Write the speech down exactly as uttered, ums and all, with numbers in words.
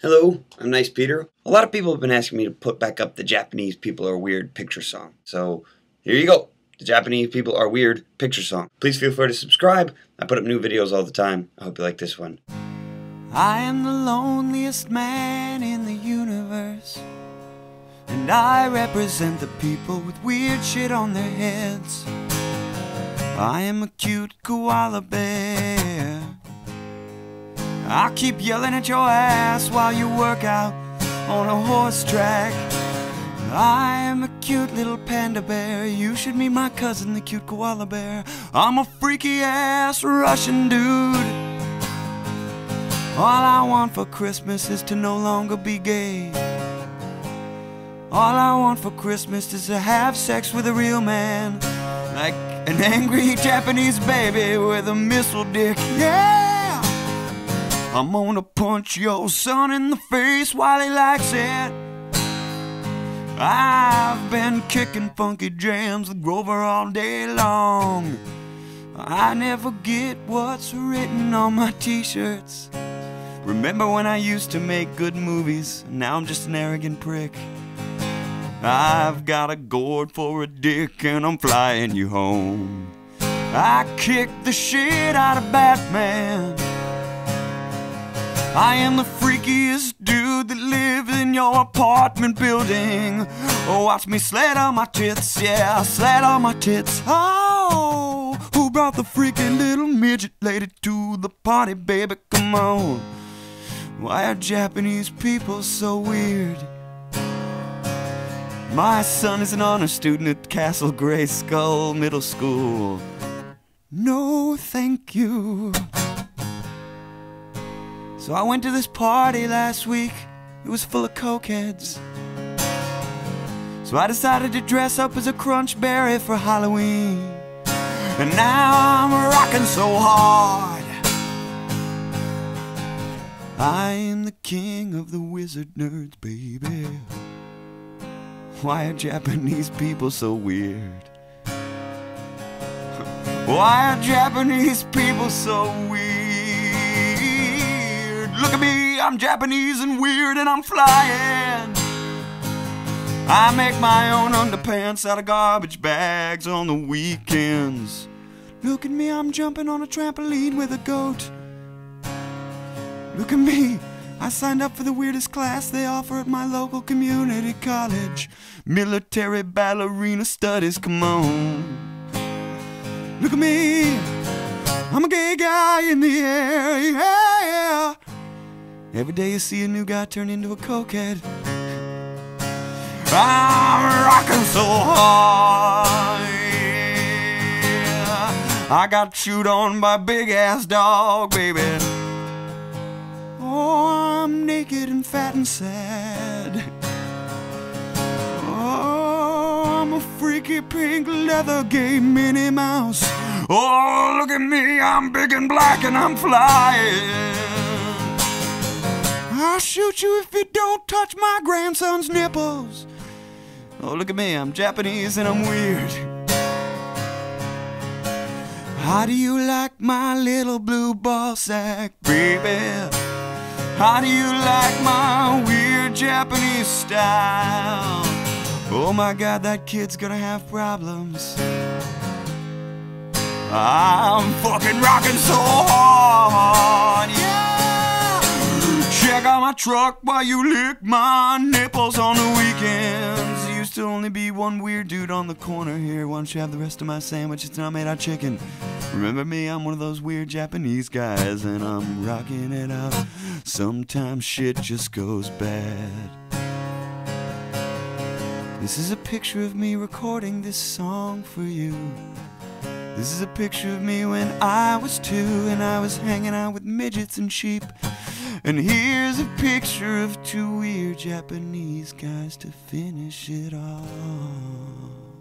Hello, I'm Nice Peter. A lot of people have been asking me to put back up the Japanese people are weird picture song. So here you go. The Japanese people are weird picture song. Please feel free to subscribe. I put up new videos all the time. I hope you like this one. I am the loneliest man in the universe, and I represent the people with weird shit on their heads. I am a cute koala bear. I keep yelling at your ass while you work out on a horse track. I am a cute little panda bear. You should meet my cousin, the cute koala bear. I'm a freaky ass Russian dude. All I want for Christmas is to no longer be gay. All I want for Christmas is to have sex with a real man, like an angry Japanese baby with a missile dick. Yeah! I'm gonna punch your son in the face while he likes it. I've been kicking funky jams with Grover all day long. I never get what's written on my t-shirts. Remember when I used to make good movies? Now I'm just an arrogant prick. I've got a gourd for a dick and I'm flying you home. I kicked the shit out of Batman. I am the freakiest dude that lives in your apartment building. Oh, watch me slat on my tits, yeah, slat on my tits. Oh, who brought the freaking little midget lady to the party, baby? Come on. Why are Japanese people so weird? My son is an honor student at Castle Gray Skull Middle School. No, thank you. So I went to this party last week. It was full of cokeheads. So I decided to dress up as a crunchberry for Halloween. And now I'm rocking so hard. I am the king of the wizard nerds, baby. Why are Japanese people so weird? Why are Japanese people so weird? Look at me, I'm Japanese and weird and I'm flying. I make my own underpants out of garbage bags on the weekends. Look at me, I'm jumping on a trampoline with a goat. Look at me, I signed up for the weirdest class they offer at my local community college. Military ballerina studies, come on. Look at me, I'm a gay guy in the air, yeah, yeah. Every day you see a new guy turn into a cokehead. I'm rocking so hard. Yeah. I got chewed on by big ass dog, baby. Oh, I'm naked and fat and sad. Oh, I'm a freaky pink leather gay Minnie Mouse. Oh, look at me, I'm big and black and I'm flying. I'll shoot you if you don't touch my grandson's nipples. Oh, look at me, I'm Japanese and I'm weird. How do you like my little blue ball sack, baby? How do you like my weird Japanese style? Oh my God, that kid's gonna have problems. I'm fucking rocking so hard, yeah. Check out my truck while you lick my nipples on the weekends. There used to only be one weird dude on the corner here. Why don't you have the rest of my sandwich? It's not made out of chicken. Remember me, I'm one of those weird Japanese guys, and I'm rocking it out. Sometimes shit just goes bad. This is a picture of me recording this song for you. This is a picture of me when I was two, and I was hanging out with midgets and sheep. And here's a picture of two weird Japanese guys to finish it all.